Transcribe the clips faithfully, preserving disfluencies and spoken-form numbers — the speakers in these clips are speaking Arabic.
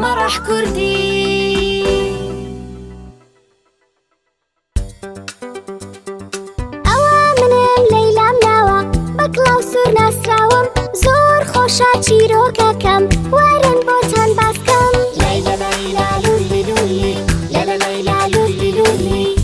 مرح كردي. أوا منم ليلى مناوة بكلا وسور ناسراوم زور خوشا چیرۆکەکەم وارن بۆتان باسکەم. ليلى ليلى لولي لولي ليلى ليلى لولي لولي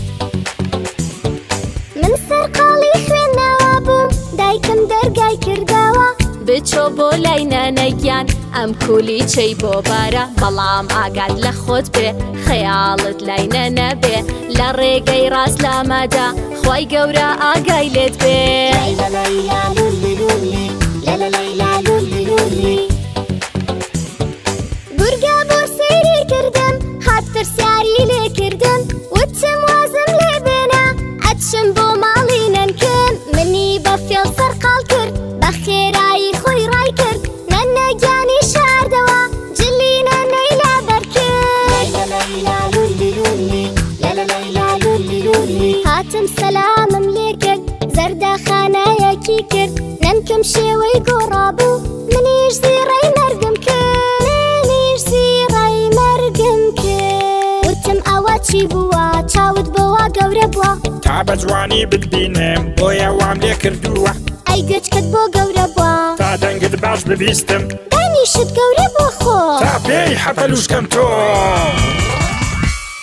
من سەرقاڵی خوێندناوە بووم دایکم دەرگای کردەوە بچۆ بۆ لای نانەگیان ئەم کولیچەی بۆ بارە بەڵام ئاگات لە خۆت بێ خەیاڵت لای نەنەبێ لە ڕێگەی ڕاست لامەدا خوای گەورە ئاگای لێت بێ. لەیلا لەیلا لولی لولی لەیلا لەیلا لولی لولی گورگە بۆ سەیری کردم هات پرسیاری لێ کردم وتم وازم لێ بێنە ئەچم بۆ ماڵی نەنکەم منی بە فێڵ سەرقاڵ کرد بە خێرایی خۆی ڕای کرد نەنەگیانی شاردەوە جلی نەنەی لابەرکرد. لەیلا لەیلا لولی لولی لەیلا لەیلا لولی لولی هاتم سەلامم لێ کرد زەردە خانایەکی کرد نەنکەم شێوەی گۆڕا بوو منیش زیڕەی مەرگم کرد منیش زیڕەی مەرگم کرد وتم ئەوە چی بووە چاوت بۆوا گەورە بووە تا بە جوانی بتبینم بۆیە وام لێ کردووە ئەی گوێچکت بۆ گەورە بووە تا دەنگت باش ببیستم دانیشت گەورە بۆ خۆ تا پێی حەپەلوشکەم تۆ.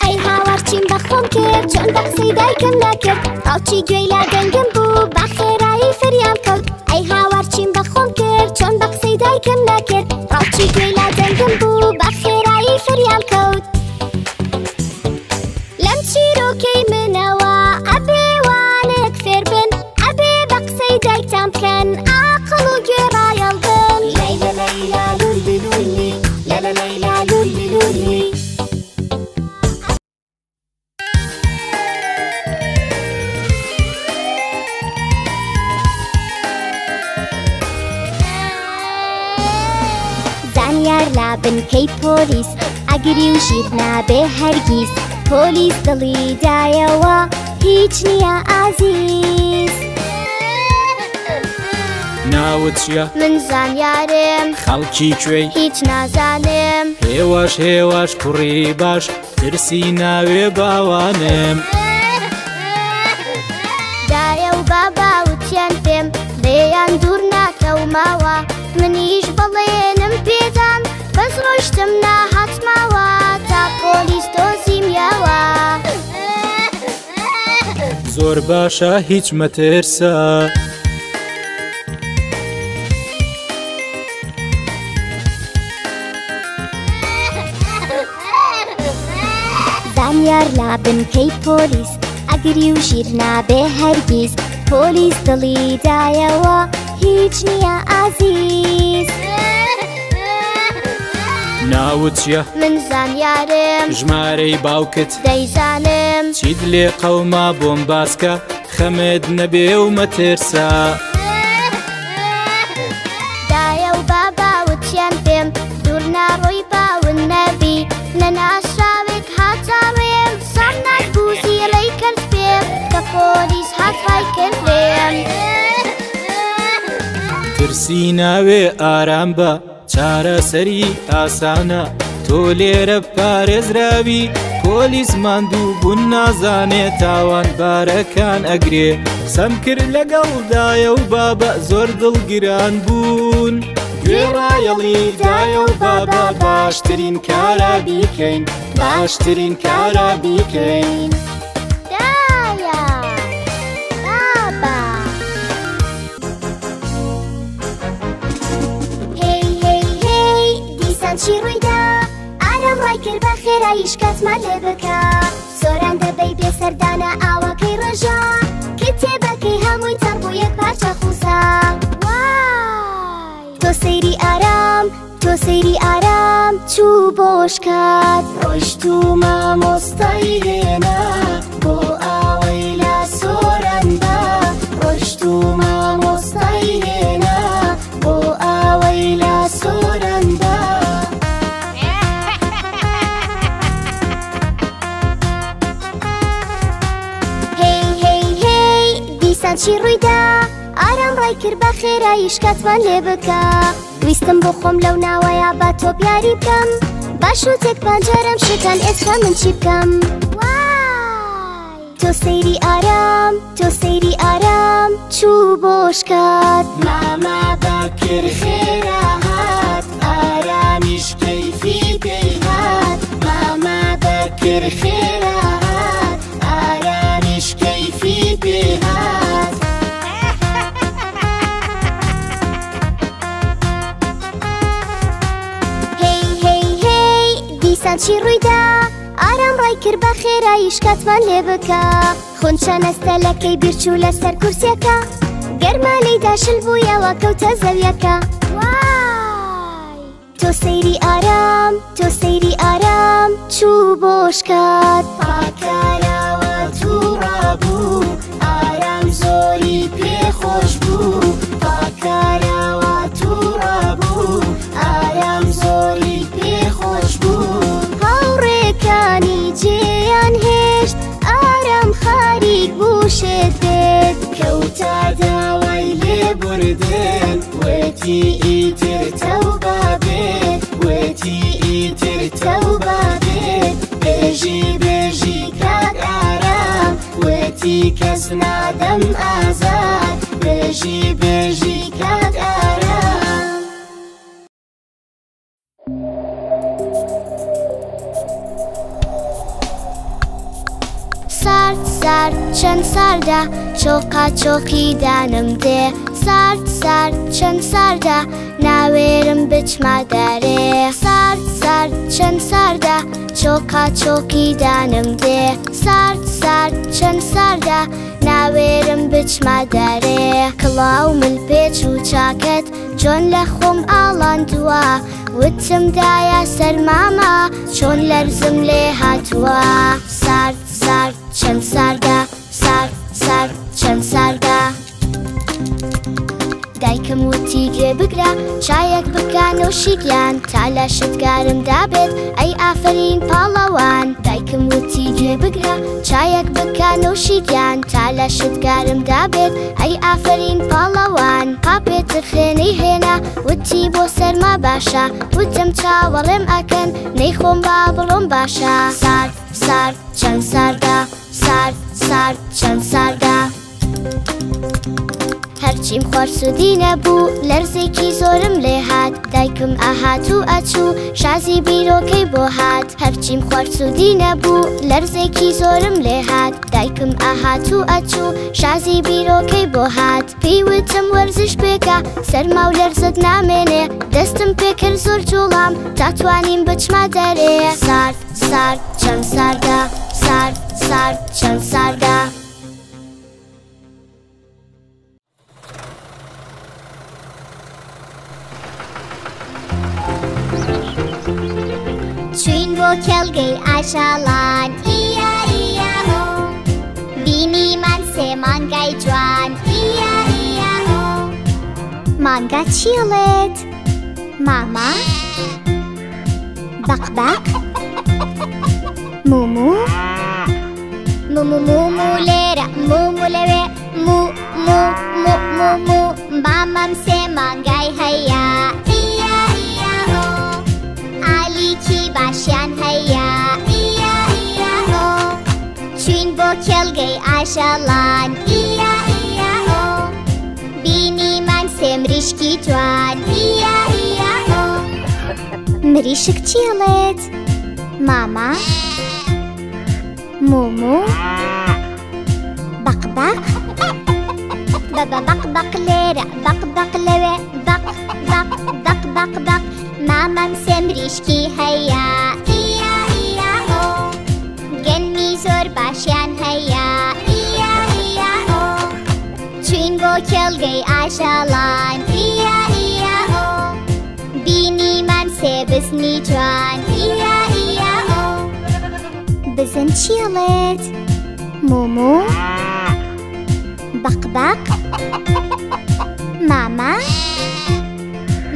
ئەی هاوار چیم بە خۆم کرد چۆن بەقسەی دایکم نەکرد باوکی گوێی لا دەنگم بوو بە خێرایی فریام کەوت. ئەی هاوار چیم بە خۆم کرد چۆن بەقسەی دایکم نەکرد باوکی گوێی لا دەنگم بوو بە خێرایی فریام کەوت. لەم چیرۆکەی منەوە ئەبێ وانێک فێر بن ئەبێ بە قسەی دایکتان بکەن ئاقڵ و گوێ ڕایەڵ بن. لەیلا لەیلا لولی لولی لەیلا لەیلا لولی لولی زانیار لابن کەی پۆلیس ئەگری وشیت نابێ هەرگیز پۆلیس دڵی دایەوە هیچ نییە ئازیز. ناوت چییە؟ من زانیارم. خەڵکی کوێی؟ هیچ نازانم. هێواش هێواش کوڕی باش ترسی ناوێ باوانم دایە و بابا وتیان پێم لێیان دوور ناکەوماوە منیش بەڵێنم پێدان بەس ڕۆشتم ناهاتماوە تا پۆلیس دۆزیم یاوە. زۆر باشە هیچ مەترسە. زانیار لابن کەی پۆلیس ئەگری وژیر نابێ هەرگیز پۆلیس دڵی دایەوە هیچ نییە ئازیز. ناوت چییە؟ من زانیارم. ژمارەی باوکت؟ دەیزانم. چیت لێ قەوما بۆم باسکە خەمت نەبێ و مەترسە دایە و بابا وتیان پێم دوور ناڕۆی باون نەبی نەناشراوێک هاتاوێم سەرناک بوو زیڕەی کرد پێم کە پۆلیس هات ڕای کرد پێم. ترسی ناوێ ئارام بە چارەسەری ئاسانە تۆ لێرە پارێزراوی پۆلیس ماندوو بوون نازانێ تاوانبارەکان ئەگرێ قسەم کرد لەگەڵدایە و بابە زۆر دڵگیران بوون گوێڕایەڵی دایە و بابا باشترین کارە بیکەین باشترین کارە بیکەین. چی ڕوویدا ئارەم ڕای کرد بە خێراییش کەسمان لێ بکە سۆران دەبەی بێسەردانە ئاوەکەی ڕەژە کتێبەکەی هەمووی چەند بۆ یەک پارچە خوزە. وای تۆ سەیری ئارام تۆ سەیری ئارام چوو بۆ شکات ڕۆیشتو مامۆستای هێنا بۆ ئاوەی لە سۆراندا ڕۆیشتو مامۆستای هێنا بۆ ئاوەی لە سۆراندا. چی ڕوویدا ئارام ڕای کرد بە خێراییش کەسمان لێ بکە ویستم بۆ خۆم لەو ناوەیە بە تۆ بیاری بکەم باش و تک پنجرم شکن اسفم من چی بکم؟ وای تو سیری آرام، تو سیری آرام چوبوش کد ماما بکر خیره هات آرامش کیفی دیهات ماما بکر خیره هات آرامش کیفی دیهات چی روی دا آرام رای کر بخیر ایش کتمان لبکا خونچان استلکی بیرچول سر کرسیکا گرمانی داشل بویا و کوتا زویکا وای تو سیری آرام، تو سیری آرام چوبوش کد پاکالا و تو رابو آرام زوری پی خوش بو پاکالا و تو رابو آرام زوری پی خوش بو جیان هشت آرام خاری گوشت بید کوتا داوی لبردن و تی ایتر توبه بید و تی ایتر توبه بید بجی بجی کد آرام و تی کس نادم آزاد بجی بجی کد آرام سرد سرد چند سرده چوقا چوقی دانم ده سرد سرد چند سرده ناویرم بچما داره سرد سرد چند سرده چوقا چوقی دانم ده سرد سرد چند سرده ناویرم بچما داره کلاو مل پیچ و چاکت جون لخوم آلان دوا وتم دایا سر ماما چون لرزم لی هاتوا سرد سرد چند سرده سرد سرد چند سرده دایکم و تیگره بگره چایک بکن و شیریان تالاشتگارم دابد ای آفرین پاڵەوان دایکم و تیگره بگره چایک بکن و شیریان تالاشتگارم دابد ای آفرین پاڵەوان پاپێتر خێنەی هێنا وتی بۆ سەرما باشە وتم چاوەڕێم ئەکەن نەی خۆم با بڵۆم باشە سارد سارد چەند ساردە سارد سارد چەند ساردە هەرچیم خۆر سودی نەبوو لەرزێکی زۆرم لێ هات دایکم ئاهات و ئەچوو شازی بیرۆکەی بۆ هات هەرچیم خۆر سودی نەبوو لەرزێکی زۆرم لێ هات دایکم ئاهات و ئەچوو شازی بیرۆکەی بۆ هات پێی وتم وەرزش پێکە سەرما و لەرزت نامێنێ دەستم پێکرد زۆر جوڵام تاتوانیم بچما دەرێ سارد سارد چەند ساردە سارد سارد چەند ساردە چوین بۆ کێڵگەی ئاشاڵان ئیا ئیا هۆ بینیمان سێ مانگای جوان ئیا ئیا هۆ مانگا چیڵێت؟ ماما بەقبەق مومو مومو لێرە مومو لەوێ مو مو مو مو مو مامەم سێ مانگای هەیە باشیان هەیە ئیا ئیا هۆ چوین بۆ کێڵگەی ئاشەڵان ئیا ئیا هۆ بینیمان سێ مریشکی جوان ئیا ئیا هۆ مریشک چیڵێت؟ ماما مومو بەقبەق بەبە بەقبەق لێرە بەقبەق لەوێ بەق بەق بەق بەق بەق مامەم سێ مریشکی هەیە ئیا ئیا هۆ گەنمی زۆر باشیان هەیە ئیا ئیا هۆ چوین بۆ کێڵگەی ئاشەڵان ئیا ئیا هۆ بینیمان سێ بزنی جوان ئیا ئیا هۆ بزن چیڵێت؟ مومو بەقبەق ماما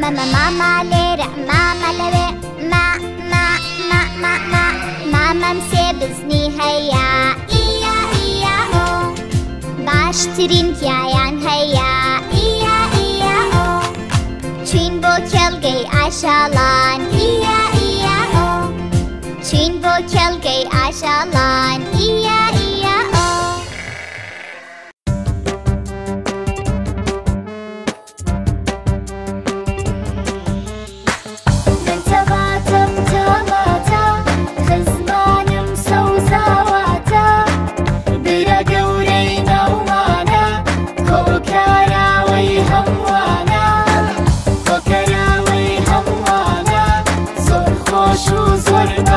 ماما ماما لێرە ماما لەوێ ما ما ما ما ما مامەم سێ بزنی هەیە ئیا ئیا هۆ باشترین پیایان هەیە ئیا ئیا هۆ چوین بۆ کێڵگەی ئاشەڵان ئیا ئیا هۆ أي عشلان إيا إيا أو. من تباتا تباتا خزمانم سوزاواتا برا قوري نوانا كوكراوي هموانا كوكراوي هموانا زور خوش و زور باتا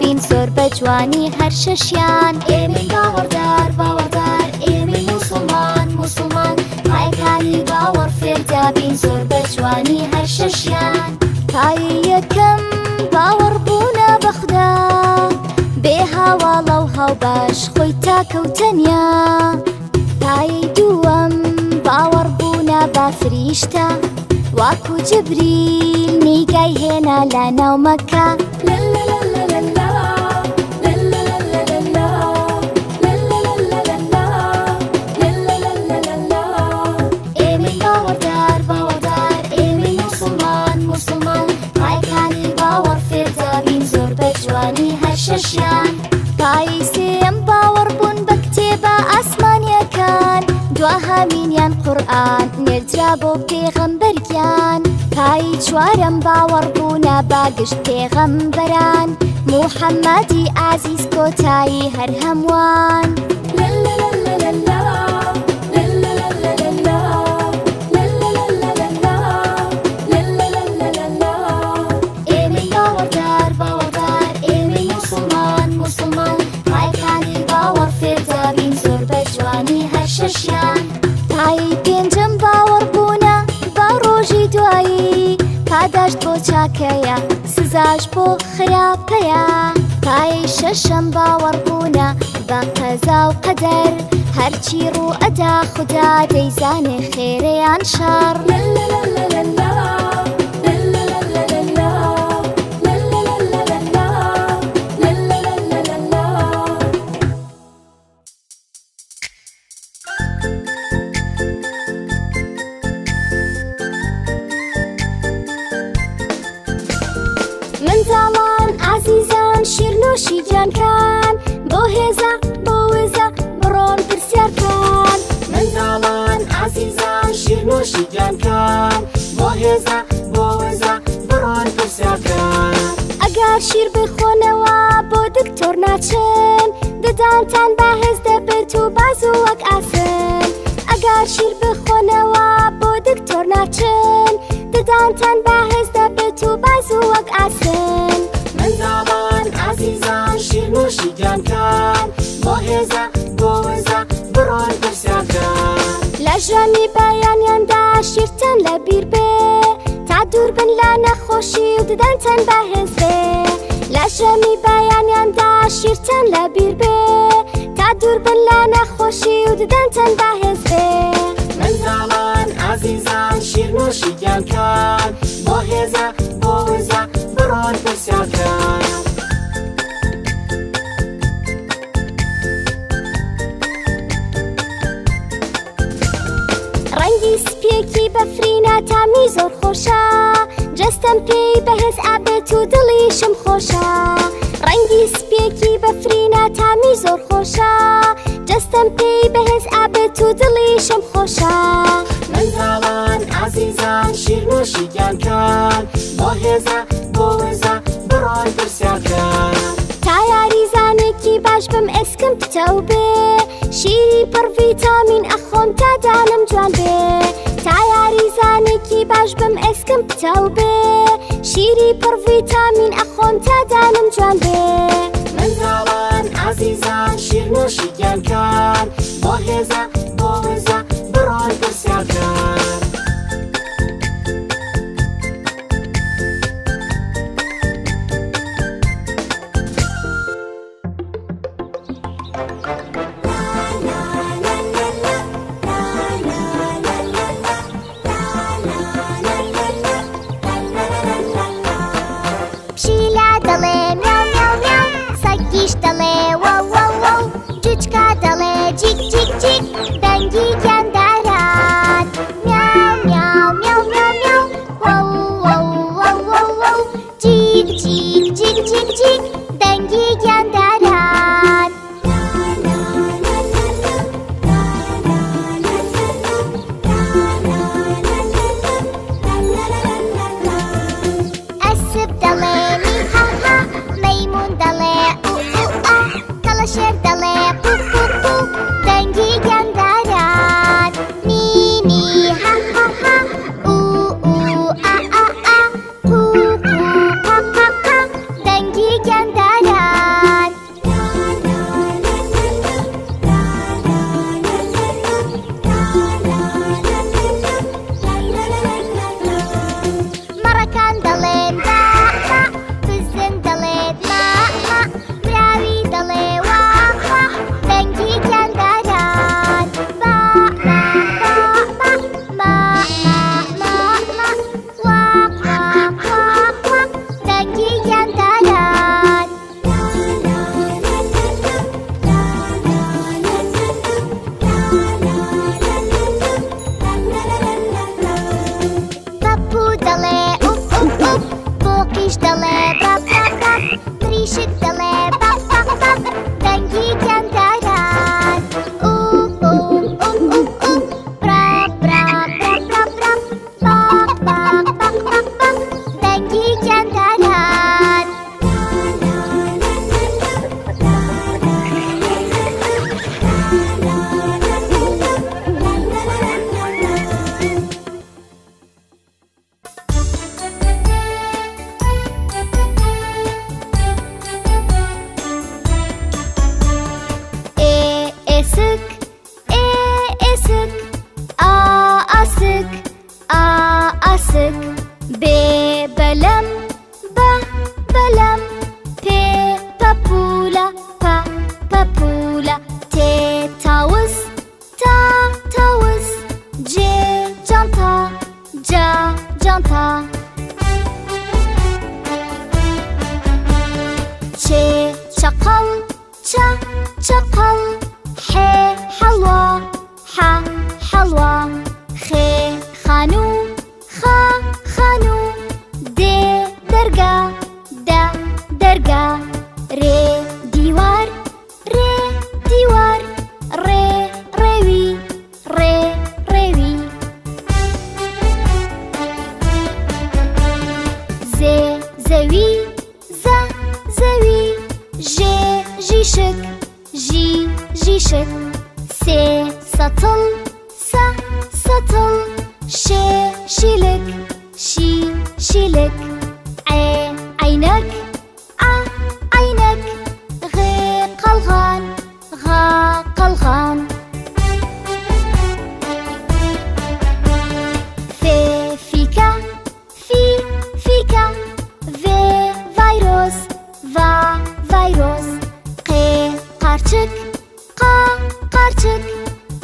بین زۆر بە جوانی هەر شەشیان ئێمەی باوەڕدار باوەڕدار ئێمەی موسڵمان موسڵمان پایەکانی باوەڕفێردا بین زۆر بە جوانی هەر شەشیان پایەی یەکەم باوەڕبوونە بە خودا بێ هاواڵە و هاوباش خۆی تاکەوتەنیا پایەی دووەم باوەڕبوونە بە فریشتە واکو جبریل نیگای هێنا لە ناو مەکە ششیان پایی سێم باوەڕبوون بە کتێبە ئاسمانیەکان دوا هەمینیان قورئان نێردرا بۆ پێغەمبەرگیان پایی چوارەم باوەڕبوونە بە گشت پێغەمبەران موحەممەدی ئازیز کۆتایی هەر هەمووان پایی پێنجم باوەڕبوونە بە ڕۆژی دوایی پاداش بۆ چاکەیە سزاش بۆ خراپەیە پایی شەشەم باوەڕبوونە بە قەزا و قەدەر هەرچی ڕوو ئەدا خودا دەیزانێ خێرە یان شەڕ شی جانکان بۆ هێزە بۆ وێزە بڕۆن پرسیارکان منداڵان عەزیزان شیرنوشی جانکان بۆ هێزە بۆ وێزە بڕۆن پرسیارکان ئەگەر شیر بخۆنەوە بۆ دکتۆر ناچن ددانتان بەهێز دەبێت و باز و وەک ئاسن ئەگەر شیر بخۆنەوە بۆ دکتۆر ناچن ددانتان بەهێز دەبێت و باز و وەک ئاسن منداڵان عەزیزان شیرنوشی جانکان بۆ هێزە بۆ وێزە بڕۆن پرسیارکان لە جامی بەیانیان دا شیرتان لەبیر بێ تا دوور بن لە نەخۆشی و ددەنتان بەهێز بێ لە ژەمی بەیانیان دا شیرتان لەبیر بێ تا دوور بن لە نەخۆشی و ددەنتان بەهێز بێ منداڵان عەزیزان شیرنوشیان کان بۆ هێزە بۆ وزە بڕۆن پرسیار کان سپێکی بەفرینە تامی زۆر خۆشە جەستم پێی بەهێز ئابێت و دڵیشم خۆشە ڕەنگی سپێکی بەفرینە تامی زۆر خۆشە جەستم پێی بەهێز ئابێت و دڵیشم خۆشە منداڵان عەزیزان شیرنوشیان کان بۆ هێزە بۆ وێزە بڕۆن پرسیار کان تا یاریزانێکی باش بم ئێسکم پتەو بێ شیری پڕ ڤیتامین ئەخۆم تا دانم جوان بێ تا یاریزانێکی باش بم ئێسکم پتەو بێ شیری پڕ ڤیتامین ئەخۆم تا دانم جوان بێ منداڵان عەزیزان شیرنوشیان کان بۆ هێزە بۆ وێزە بڕۆن پرسیار کان کوچک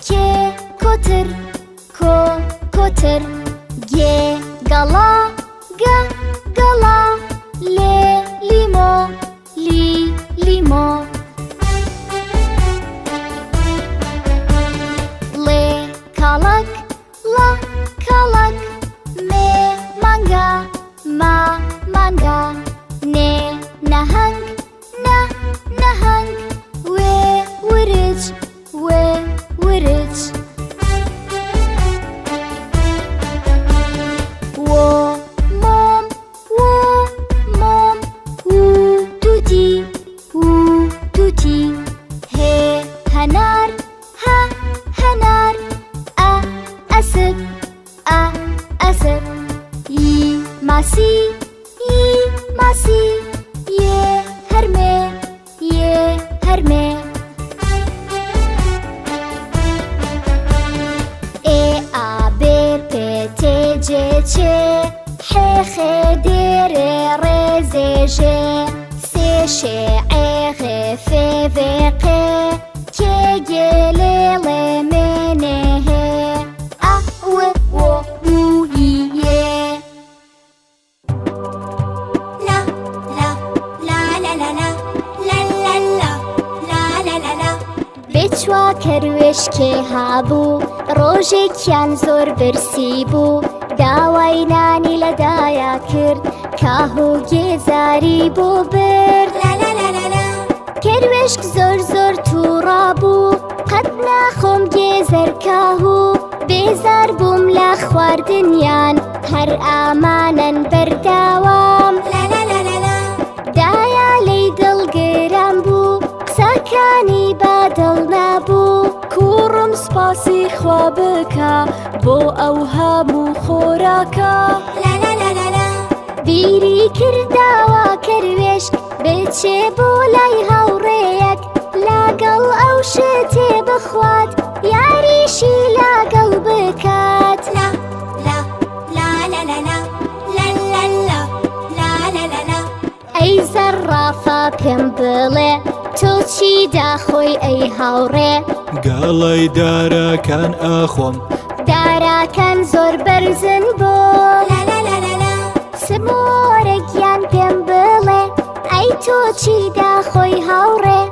که کوتر کو کوتر گه گلا گا گلا لی لیمو لی لیمو لی کالک لا کالک می مانگا ما مانگا نه نهنگ نه نهنگ وی ورج وی ورج و مام و مام و توتی و توتی ه هنار ه هنار ا اسد ا اسد ی ماسی ی ماسی ی هرمه ی هرمه چه حخه دیر رزجه سه شعه غفه وقه که گلیل منه احوه و اویه لا لا لا لا لا لا لا لا لا لا بچوا کروش که هابو روژه کن زور برسی بو داوای نانی لدایا کرد کهو گزاری بو برد کروشک زور زور تو رابو قد نخوم گزر کهو بیزار بوم لخوار دنیان هر آمانن برداوام دایا لی دل گرم بو سکانی با دل نبو کورم سپاسی خوا بکا بو اوهام و خوراکا لا لا لا لا لا بیری کرداوا کرویش بچه بولای هوریک لاگل او شتی بخوات یاریشی لاگل بکات لا لا لا لا لا لا لا لا لا لا لا ای زرافا پیم بله تو چی داخوی ای هوری گلای دارا کن اخوام داراکن زۆر بەرزن بۆ سمۆرەگیان پێم بڵێ ئەی تۆ چی داخۆی هاوڕێ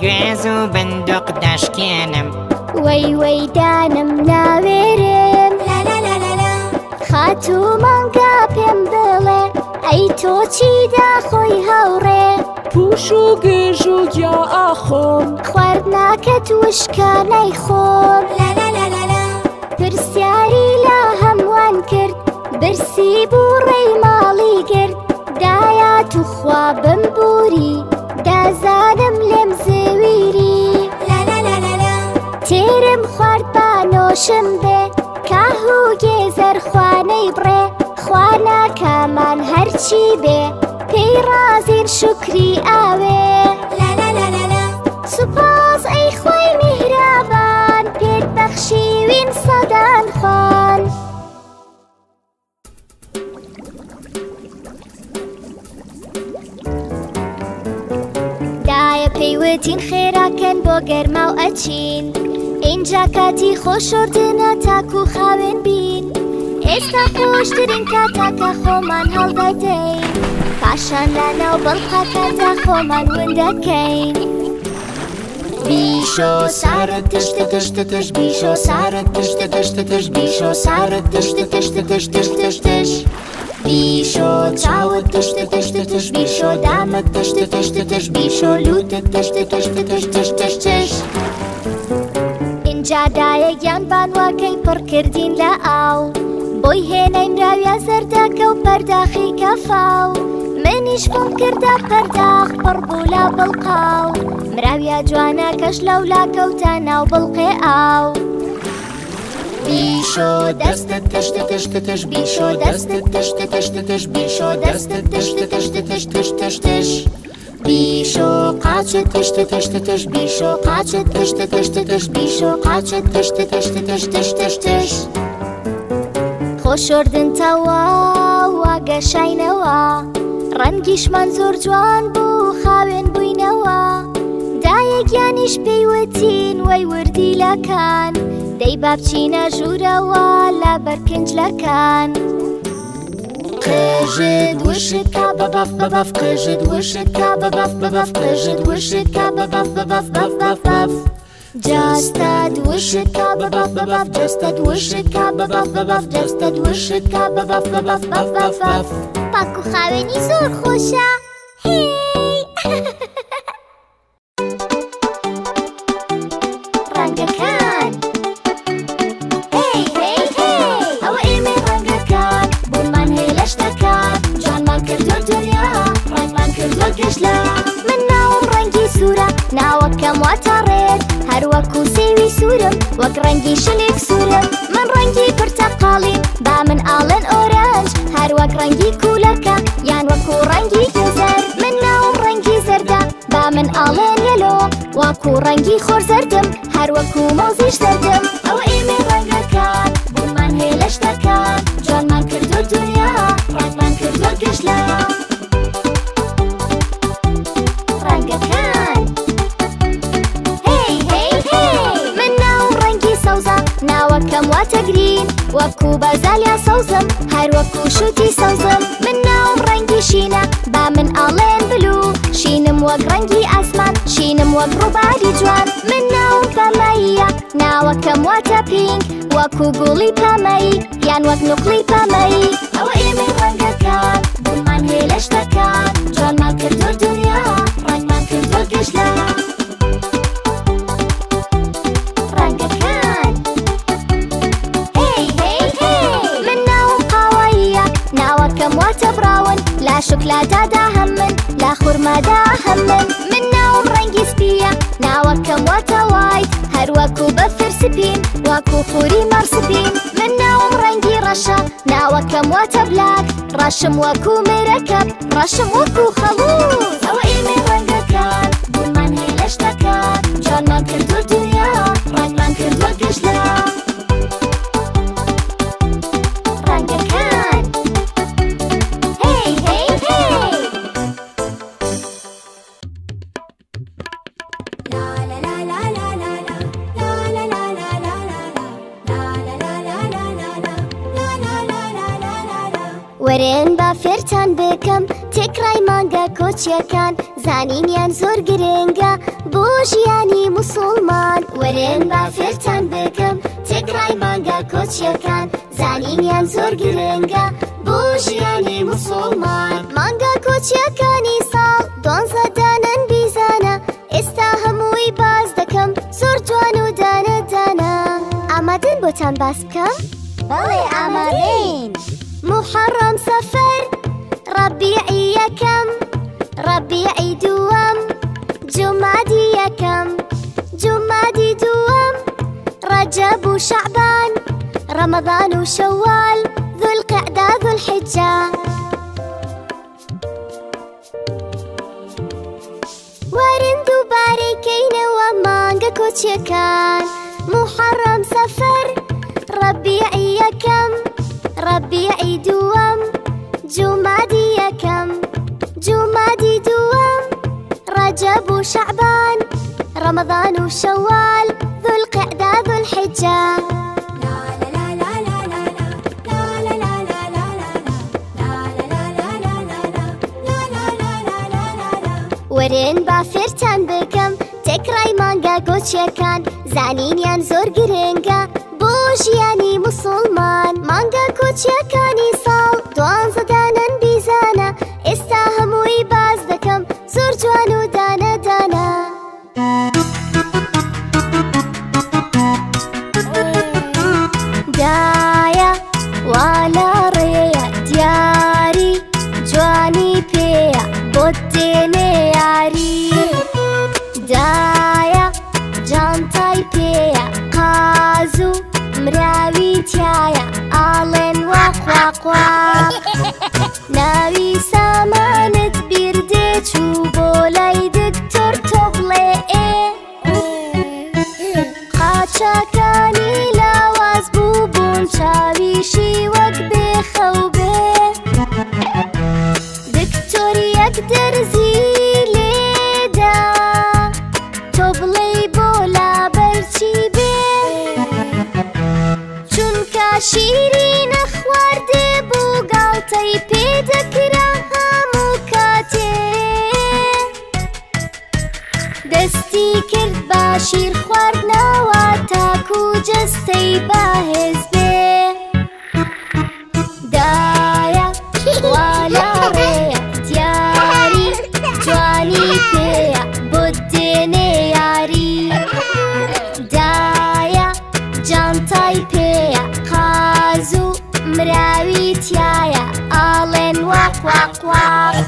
گوێز و بندوق دەشکێنم وەی وەی دانم ناوێرم خاتوو مانگا پێم بڵێ ئەی تۆ چی داخۆی هاوڕێ پوش و گژ و گیا ئاخۆم خواردناکەت وشکا نەیخۆم پرسیاری لە هەمووان کرد برسی بوو ڕێی ماڵی گرت دایات و خوا بمبووری دازانم لێم زەویری تێرم خوارد با نۆشم بێ کاه و گێزەر خوانەی بڕێ خوا ناکامان هەرچی بێ پێی رازین شکری ئاوێ سوپاس ئەی خوای میهرەبان پێت بەخشیوین سەدان خوان دایە پەیوەتین خێراکەن بۆ گەرما و ئەچین ئینجا کاتی خۆشۆردنە تاک و خاوێن بین ئێستا خۆشترین کاتاکە خۆمان هەڵدەدەین پاشان لەناو بەڵقەکەدا خۆمان ون دەکەین بیشو سارت تشت تشت تشت بیشو سارت تشت تشت تشت بیشو سارت تشت تشت تشت تشت تشت بیشو چاو تشت تشت تشت بیشو دامت تشت تشت تشت بیشو لوت تشت تشت تشت تشت تشت اینجا دایەکیان بانواکەی پڕ کردین لە ئاو بۆی هێنەین راویە زەردەکە و پەرداخی کەفاو منیش بۆم کردە پەرداخ پڕ بوو لە بڵقاو مراویە جوانە کەش لەولا کەوتە ناو بڵقێ ئاو بیشۆ دەستت تشتە تشتە تش بیشۆ دەستت تشتە تشتە تش بیشۆ دەستت تشتە تشتە تش تش تش تش بیشۆ قاچت تشتە تشتە تش بیشۆ قاچت تشتە تشتە تش بیشۆ قاچت تشتە تشتە تش تش تش تش خۆشۆردن تەواوە گەشاینەوە ڕەنگیشمان زۆر جوان بوو خاوێن بووینەوە دایەکیانی منیش پیوتین وی وردی لکن دی بابچین جوروا لبر کنج لکن قجد وشت که ببف ببف قجد وشت که ببف ببف قجد وشت که ببف ببف ببف ببف جاستد وشت که ببف ببف جاستد وشت که ببف ببف جاستد وشت که ببف ببف ببف ببف پاکو خاوێنی زۆر خۆشە وەک ڕەنگی شلێک سوورم من ڕەنگی پرتەقاڵیم با من ئاڵێن ئۆرەنج هەر وەک ڕەنگی کوولەکە یان وەکو ڕەنگی گوزەر من ناوم ڕەنگی زەردە با من ئاڵێن یەلۆ وەکو ڕەنگی خۆر زەردم هەر وەکو مۆزیش زەردم ئەوە ئێمە ڕەنگەکان بۆمان هەیە لە شتەکان جوانمان کردوە دونیا ڕەنگمان کردوە گەشلە ناوەکەم واتە گرین وەکو بەزالیا سەوزم هەر وەکو شووتی سەوزم من ناوم ڕەنگی شینە با من ئاڵێن بلوو شینم وەک ڕەنگی ئاسمان شینم وەک ڕووباری جوان من ناوم پەمەیە ناوەکەم واتە پینگ وەکو گوڵی پەمەی یان وەک نوقڵی پەمەی ئەوە ئێمە ڕەنگەکان بۆمان هەیە لە شتەکان جوانمان کردوە دونیا ڕەنگمان کردوە گەشلە لا شوكلادا دا همن لا خورما دا همن من ناوم ڕەنگی سپیە ناوەکەم واتە وایت هەر وەکو بەفر سپین وەکو خوری مەڕ سپین من ناوم ڕەنگی ڕەشە ناوەکەم واتە بلاک ڕەشم وەکو مێرەکەب ڕەشم وەکو خەڵوو ئەوە ئێمە ڕەنگەکان بۆمان هەیە لە شتەکان جوانمان کردوە دونیا ڕەنگمان کردوە گەشلە وەرێن بافێرتان بکەم تێکرای مانگە کۆچیەکان زانینیان زۆر گرنگە بۆ ژیانی موسڵمان وەرێن بافێرتان بکەم تێکرای مانگە کۆچیەکان زانینیان زۆر گرنگە بۆ ژیانی موسڵمان مانگە کۆچیەکانی ساڵ دوانزە دانەن بیزانە ئێستا هەمووی باز دەکەم زۆر جوان و دانە دانە ئامادەن بۆتان باس بکەم؟ بەڵێ ئامادەین محرم سفر ربيعي يكم ربيعي دوام جمادي يكم جمادي دوام رجب وشعبان رمضان وشوال ذو القعدة ذو الحجة ورند وباريكين ومانجا كوتشيكان محرم سفر ربيعي يكم ربيعي دوام جمادي يكم جمادي دوام رجب وشعبان رمضان وشوال ذو القعدة ذو الحجة ورين بافرتان بكم تكراي مانجا كوتشيكان زانينيان زور جرينجا بۆ ژیانی موسڵمان مانگە کۆچیەکانی ساڵ دوانزە دانەن بیزانە ئێستا هەمووی باز دەکەم زۆر جوان و دانە دانە دایە والا ڕێیە دیاری جوانی پێیە بۆ دێنێ یاری دایە جانتای پێیە قازو مراوی تایە ئاڵێن واق واق واق ناوی سامانت بیردێ چوو بۆ لای دکتۆر تۆ بڵێ ئێ قاچەکانی لاواز بوو بوون چاویشی وەک بێخەوبێ دکتۆر یەک دەرزی لێدا تۆ بڵێ کو جستی باهز بی دایا والا ریا تیاری جوانی پیا بودن یاری دایا جانتای پیا قازو مراوی تیایا آلن واق واق واق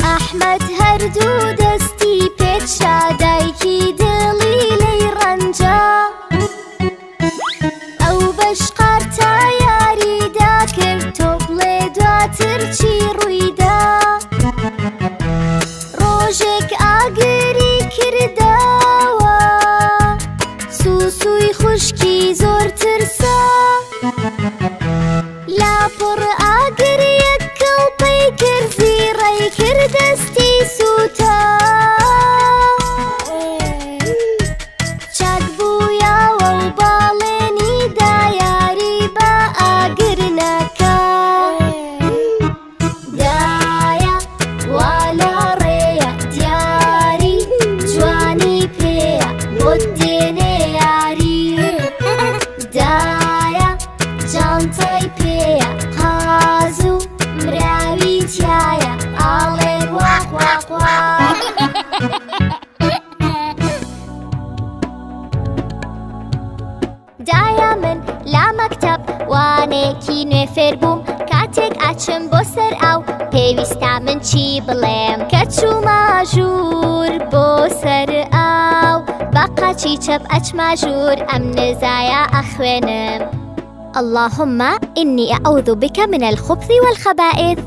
احمد هر دو دستی پیچ شادای کی اللهم إني أعوذ بك من الخبث والخبائث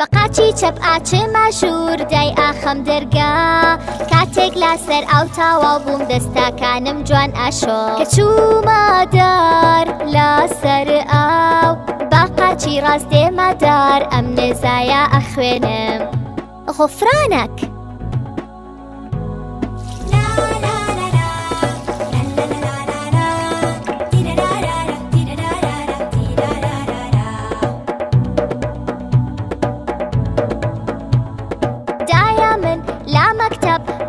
بقاتي تبقاتي ماشور داي آخم درقا كاتيك لاسر أو تاوابوم دستا كانم جوان أشو كتشو مادار لاسر أو بقاتي راس دي مادار أم نزايا أخوينم غفرانك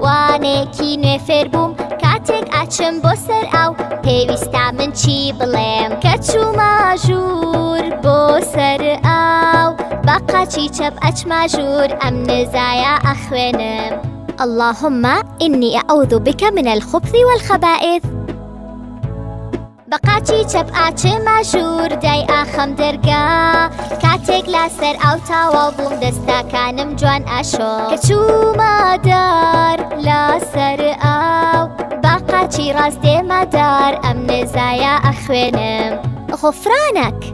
وانێکی نوێ فێر بووم کاتێک ئاچم بۆ سەر ئاو پێویستە من چی بڵێم کە چوو ماژوور بۆ سەر ئاو بە قاچی چەپ ئەچما ژوور ئەم نزایە ئەخوێنم اللهم إني أعوذ بك من الخبث والخبائث بقاچی چەپ ئاچما ژوور دای ئاخەم دەرگا کاتێک لاسەر ئاو تاوا بووم دەستەکانم جوان ئەشۆ کە چوو مادار لاسەر ئاو بەقاچی ڕاست دێ مادار ئەم نێزایە ئەخوێنم غوفرانەک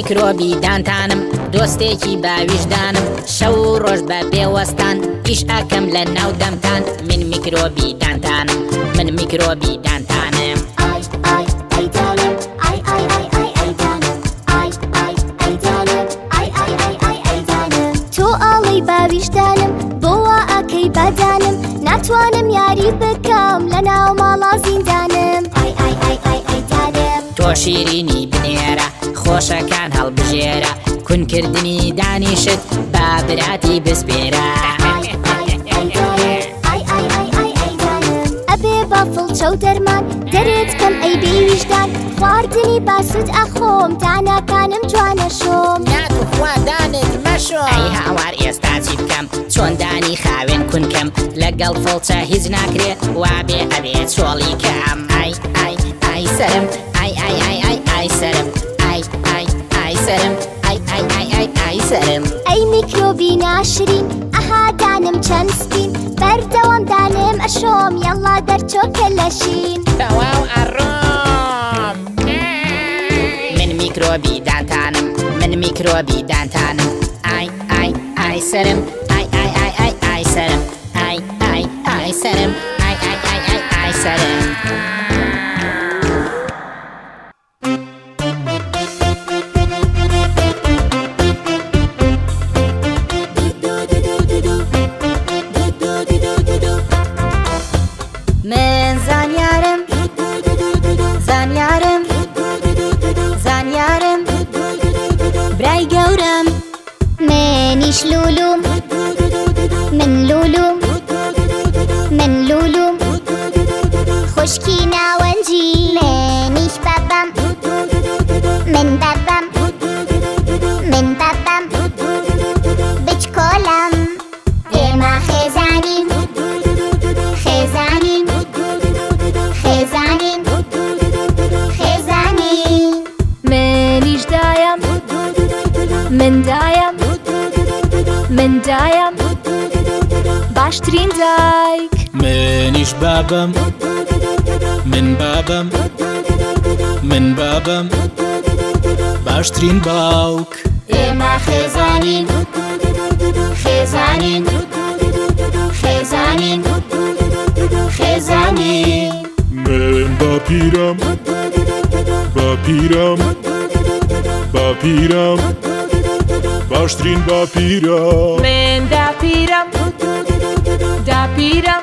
میکروبی دانتانم دۆستێکی باویژدانم شەو و ڕۆژ بە بێوەستان ئیش ئەکەم لە ناو دەمتان من میکروبی دانتانم من میکروبی دانتانم ئای ئای ئەی دانم ئای ئای ئای ئای ئەی دانم ئای ئای ئەی دانم ئای ئای ئەی ئای ئەی دانم تۆ ئاڵەی باویژدانم بۆوە ئەکەی بەدانم ناتوانم یاری بکەم لە ناو ماڵا زیندانم ئای ئای ئای ئای ئەی دانم تۆ شیرینی بنێرە خۆشەکان هەڵبژێرە کونکردنی دانیشت بە براتی بسپێرە ئەبێ بەفڵ چەو دەرمان دەرێت کەم ئەی بێویژدان خواردنی باسوود ئەخۆم داناکانم جوانە شۆم ناتوخوا دانت مەشۆ ئەی هاوار ئێستا چی بکەم چۆن دانی خاوێن کونکەم لەگەڵ فڵچە هیچ ناکرێت وابێ ئەبێ چۆڵی کەم ئای ئای ئای سەرم ئای ئای ئای ئای ئای سەرم سرم ئای ئای ئای ئای ئای سرم ئەی میکرۆبی ناشرین ئەها دانم چەند سپین بەردەوام دانم ئەشۆم یەڵا دەرچۆ کە لەشین تەواو ئەڕۆم من میکرۆبی دانتانم من میکرۆبی دانتانم ئای ئای ئای سرم ئای ئای ئای ئای ئای سرم ئای ئای ئای سرم ئای ئای ئای ئای ئای سرم من زانیارم گەورم منیش لولوم من لولوم من لولوم خوشکی ناوەنجی منیش بابم من بابم من بابم بچکۆڵم ئێمە خێزانین خێزانین خێزانین خێزانین منیش دایم من دایم من دایم باشترین دایک منیش بابم من بابم من بابم باشترین باوک ئێمە خێزانین خێزانین خێزانین خێزانین من باپیرم باپیرم باپیرم باشترین باپیرم من داپیرم داپیرم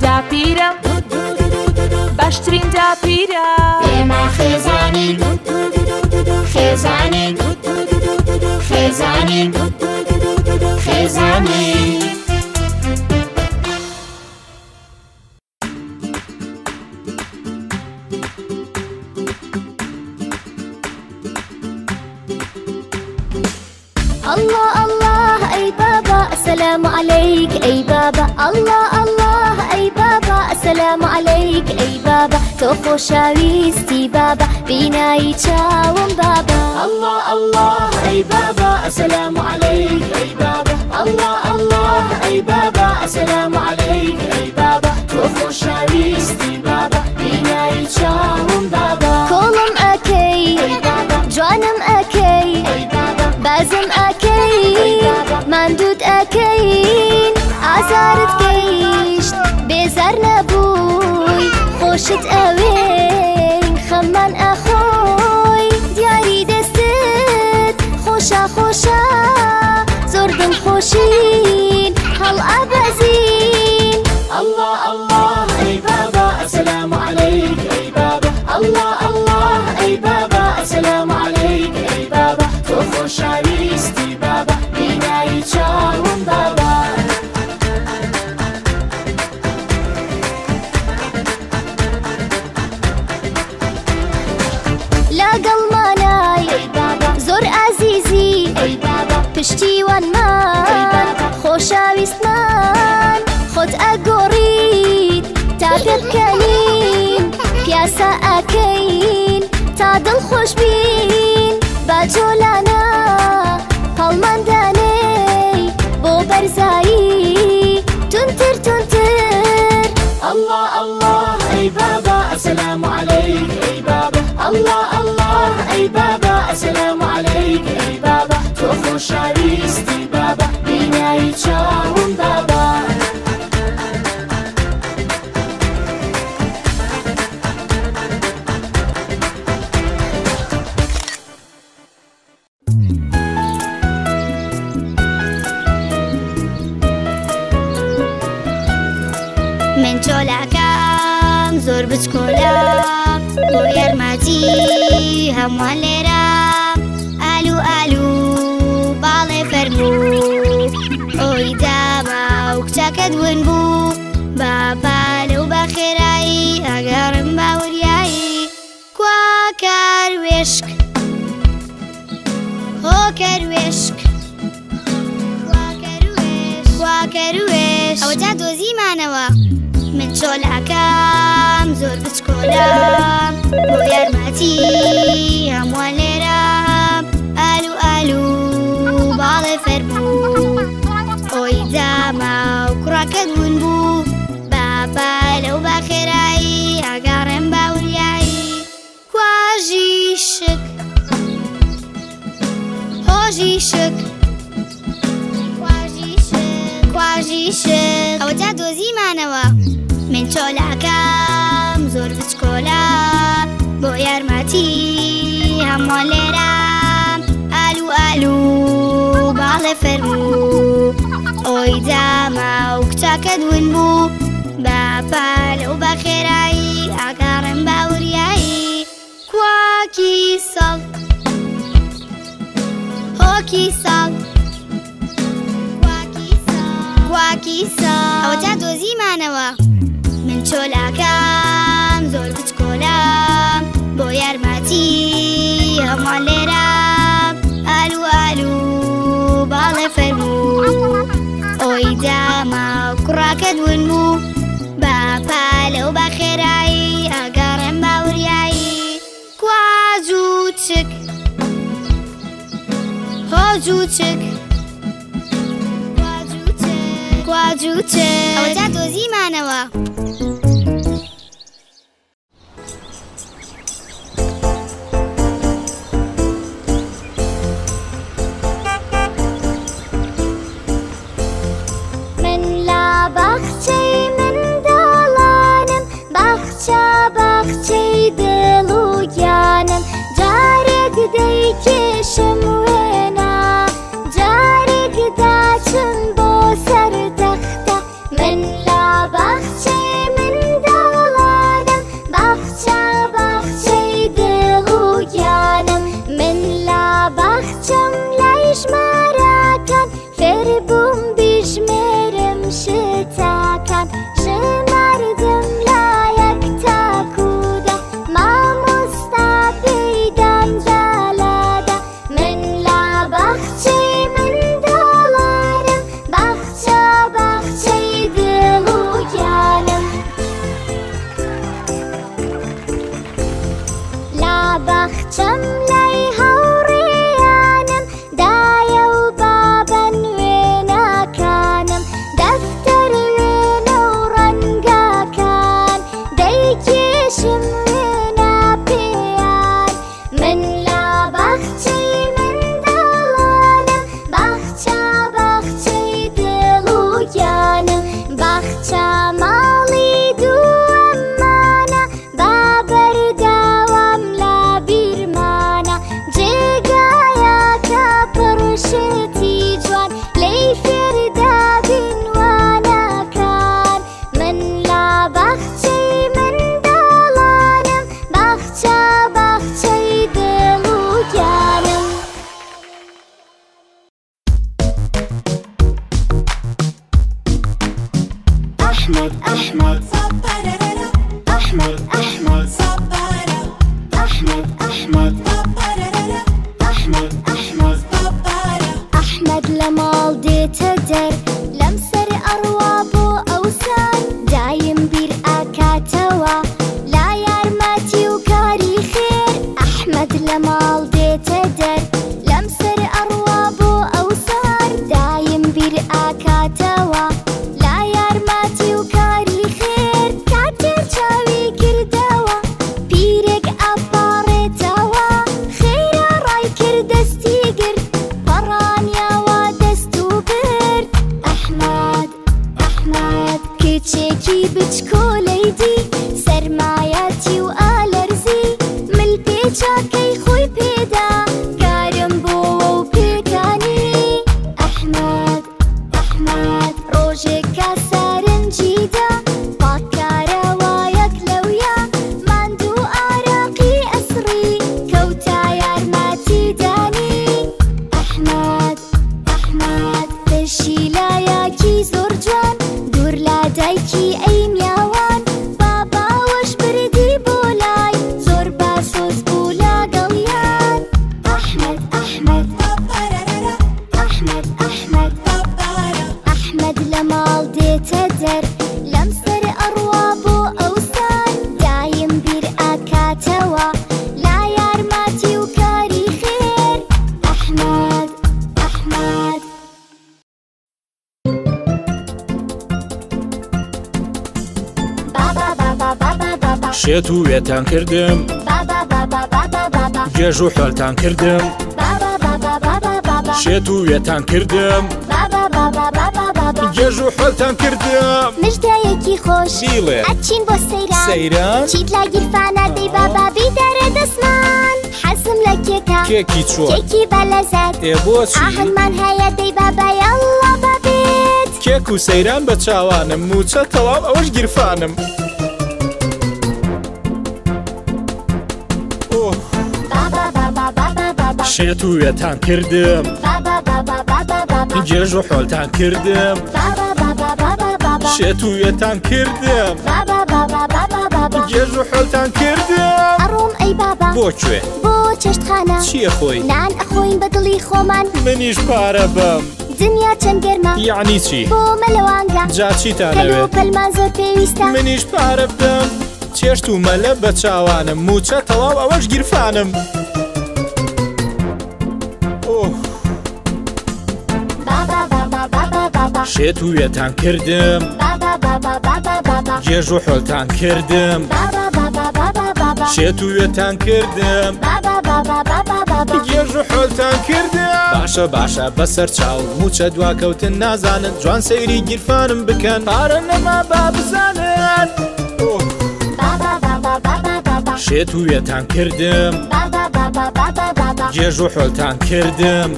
داپیرم باشترین داپیرم ئێمە خێزانین خێزانین خێزانین خێزانین الله الله أي بابا السلام عليك أي بابا الله الله أي بابا السلام عليك أي بابا تو خوشاويستي بابا بيناي چاوم بابا الله الله أي بابا السلام عليك أي بابا الله الله أي بابا السلام عليك أي بابا تو خوشاويستي بابا بيناي چاوم بابا كولم أكي أي بابا جوانم أكي أي بابا بازم أكي مندود اکین عزارت گیشت بزر نبوی خوشت اوین خمان اخوی دیاری دستت خوشا خوشا زردم خوشین حل عبازین الله الله ای بابا السلام علیک ای بابا الله الله ای بابا السلام علیک ای بابا تو خوشاویستی بابا چاوم بابا لەگەڵ مانای زۆر عەزیزی پشتیوانمان خۆشاویستمان خۆت ئەگۆڕید تا پێ بکەین پیاسە ئەکەین تا دڵ خۆش بین بە جۆلانە پەڵماندانێ برزاي تنتر تنتر الله الله أي بابا السلام عليك أي بابا الله الله أي بابا السلام عليك أي بابا تو خوشاويستي بابا بيناي چاوم بابا من چۆڵەکەم زۆر بچکۆڵم بۆ یارمەتی هەمووان لێرەم ئالوو ئالوو باڵێ فەرموو ئۆی داماو کچەکەت ون بوو بە پالەو بە خێرایی ئەگەڕم بە وریایی کوا کەروێشک هۆ کەروێشک کوا کەروێشک کوا کەروێشک ئەوە جا دۆزیمانەوە چۆڵەکەم زۆر بچکۆڵم بۆ یارمەتی هەمووان لێرەم ئالوو ئالوو باڵێ فەرموو ئۆی داماو کوڕەکەت ون بوو بە پالەو بە خێرایی ئەگەڕێم بە وریایی کواژی شک هۆژی شک کواژی شک کواژی شک ئەوە جا دۆزیمانەوە من چۆڵەکەم زۆر بچکۆڵم بۆ یارمەتی هەمووان لێرەم ئالوو ئالوو باڵێ فەرموو ئۆی داماو کچەکەت ون بوو بە پالەو بە خێرایی ئەگەڕێم بە وریایی کواکی سەڵ كواكي سال كواكي سال كواكي سال أو تعدو زيمانوا من شولاكام زور بتكولام بو يرماتي هم عليرام ألو ألو بالي فرمو أوي داما كراكد ونمو بابا لو بخيراي أقارن باورياي كوازو تشك كواجوتشك كواجوتشك كواجوتشك أو تعدو زي ما نوا من لا بخشي من دلانم بخشا بخشي دلو جانم جارك ديكشم شتو وێتان کردم گێژ و حۆلتان کردم شتو وێتان کردم گێژ و حۆلتان کردم مژدایەکی خۆش بیڵێ ئەچین بۆ سەیران سەیران چیت لا گیرفانە دەی بابا بیدەرە دەسمان حەزم لە کێکە کێکی چۆن کێکی بە لەزەت ئێ بۆچی ئاهنمان هەیە دەی بابا یەڵڵا بەبێت کێک و سەیران بە چاوانم موچە تەواو ئەوەش گیرفانم شتو شێتوێتان کردم جێژ و حۆڵتان کردم شێتوێتان کردم جێژ و حۆڵتان کردم ئەڕۆم ئەی بابا بۆ کوێ بۆ چێشتخانە چییە خۆی نان ئەخۆین بە دڵی خۆمان منیش پارە بەم دنیا چند گرمه یعنی چی؟ بو ملوانگا جا چی تانوه؟ کلوپلمان زور پیویستا منیش پاره بدم چشتو مله بچاوانم موچه تلاو اوش گرفانم شێتوێتان کردم جێژ و حۆڵتان کردم شێتوێتان کردم جێژ و حۆڵتان کردم باشە باشە بەسەر چاو موچە دواکەوتن نازانن جوان سەیری گیرفانم بکەن پارە نەما با بزانن شێتوێتان کردم جێژ و حۆڵتان کردم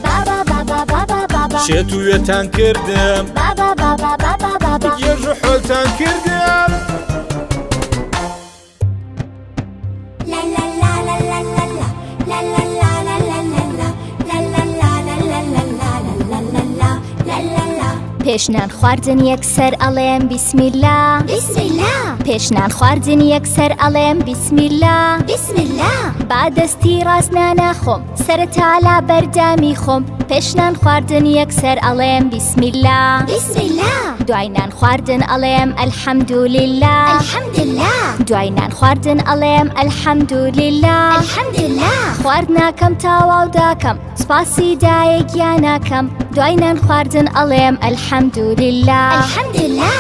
شێتوێتان کردم جێژ و حۆڵتان کردم پێشنان خواردن یەکسەر ئەڵێم بیسمیللا بیسمیللا پێشنان خواردن یەکسەر ئەڵێم بیسمیللا بیسمیللا با دەستی ڕاست ناناخۆم سەرەتا لا بەردامی خۆم پێشنان خواردن یەکسەر ئەڵێم بیسمیللا بیسمیللا دوای نان خواردن ئەڵێم ئەلحەمدوللا ئەلحەمدوللا دوای نان خواردن ئەڵێم ئەلحەمدوللا ئەلحەمدوللا خوارد ناکەم تاواو داکەم سپاسی دایەکیا ناکەم دوای نان خواردن ئەڵێم ئەلحەمدوللا ئەلحەمدوللا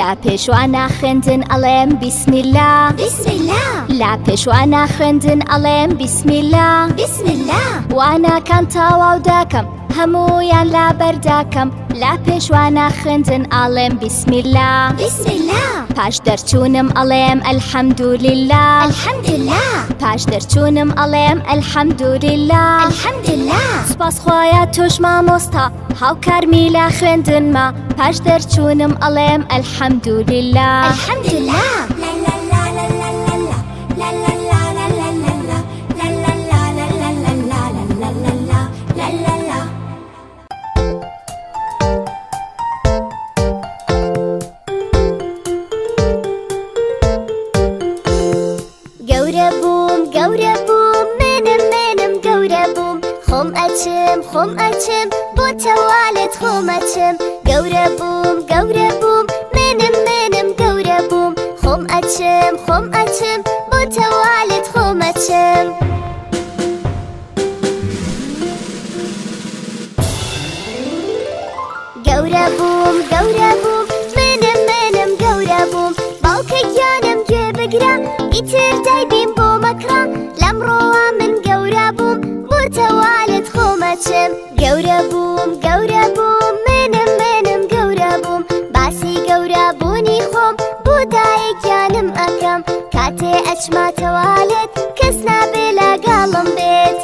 لا پێشوانە خوێندن ئەڵێم بیسمیللا بیسمیللا لا پێشوانە خوێندن ئەڵێم بیسمیللا بیسمیللا وانەکان تاواو داکەم هەموویان لا بەرداکەم لا پێشوانە خوێندن ئەڵێم بیسمیللا بیسمیللا پاش دەرچوونم ئەڵێم ئەلحەمدوللا ئەلحەمدوللا پاش دەرچوونم ئەڵێم ئەلحەمدوللا ئەلحەمدوللا سوپاسخوایا تۆش مامۆستا هاوکارمی لا خوێندنما پاش دەرچوونم ئەڵێم ئەلحەمدوللا ئەلحەمدوللا خۆم ئەچم بۆ تەواڵت خۆم ئەچم گەورە بووم گەورە بووم منم منم گەورە بووم خۆم ئەچم خۆم ئەچم بۆ تەواڵت خۆم ئەچم گەورە بووم گەورە بووم منم منم گەورە بووم باوکە گیانم گوێ بگرە ئیتر دایبیم بۆ مەکڕە لەمڕۆوە من گەورە بووم بۆ تەواڵت خۆم ئەچم گەورە بووم گەورە بووم منم منم گەورە بووم باسی گەورە بوونی خۆم بۆ دایکیانم ئەکەم کاتێ ئەچما تەواڵێت کەس نابێ لەگەڵم بێت